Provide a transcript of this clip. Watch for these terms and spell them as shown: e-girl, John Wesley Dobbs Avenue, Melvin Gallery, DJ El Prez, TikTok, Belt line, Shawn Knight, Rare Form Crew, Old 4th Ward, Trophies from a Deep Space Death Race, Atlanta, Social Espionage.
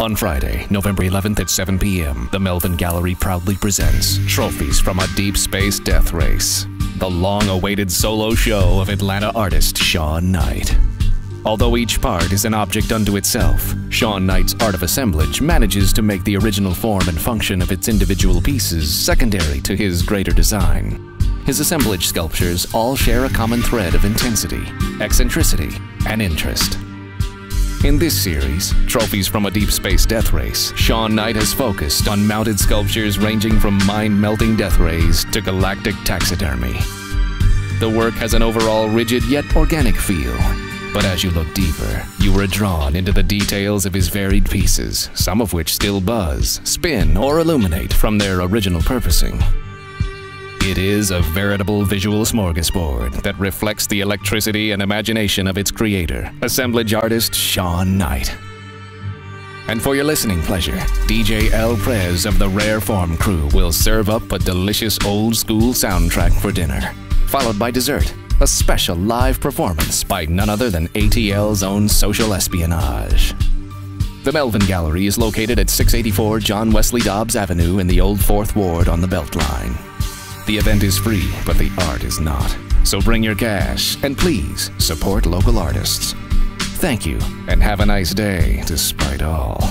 On Friday, November 11th at 7 p.m., the Melvin Gallery proudly presents Trophies from a Deep Space Death Race, the long-awaited solo show of Atlanta artist Shawn Knight. Although each part is an object unto itself, Shawn Knight's art of assemblage manages to make the original form and function of its individual pieces secondary to his greater design. His assemblage sculptures all share a common thread of intensity, eccentricity, and interest. In this series, Trophies from a Deep Space Death Race, Shawn Knight has focused on mounted sculptures ranging from mind-melting death rays to galactic taxidermy. The work has an overall rigid yet organic feel, but as you look deeper, you are drawn into the details of his varied pieces, some of which still buzz, spin, or illuminate from their original purposing. It is a veritable visual smorgasbord that reflects the electricity and imagination of its creator, assemblage artist Shawn Knight. And for your listening pleasure, DJ El Prez of the Rare Form Crew will serve up a delicious old-school soundtrack for dinner, followed by dessert, a special live performance by none other than ATL's own Social Espionage. The Melvin Gallery is located at 684 John Wesley Dobbs Avenue in the Old 4th Ward on the Belt line. The event is free, but the art is not. So bring your cash, and please support local artists. Thank you, and have a nice day despite all.